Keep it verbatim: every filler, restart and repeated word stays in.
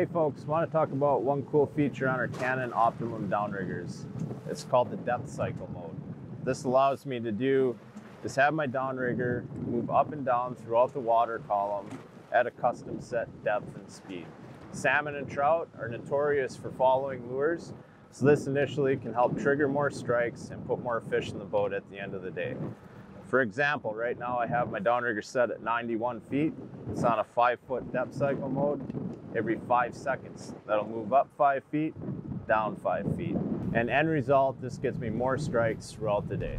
Hey folks, want to talk about one cool feature on our Cannon Optimum downriggers. It's called the depth cycle mode. This allows me to do, just have my downrigger move up and down throughout the water column at a custom set depth and speed. Salmon and trout are notorious for following lures, so this initially can help trigger more strikes and put more fish in the boat at the end of the day. For example, right now I have my downrigger set at ninety-one feet. It's on a five foot depth cycle mode. Every five seconds. That'll move up five feet, down five feet. And end result, this gets me more strikes throughout the day.